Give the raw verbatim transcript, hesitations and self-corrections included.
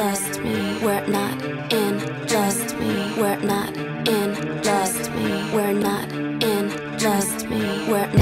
just me. We're not in just me. We're not in just me. We're not in just me. We're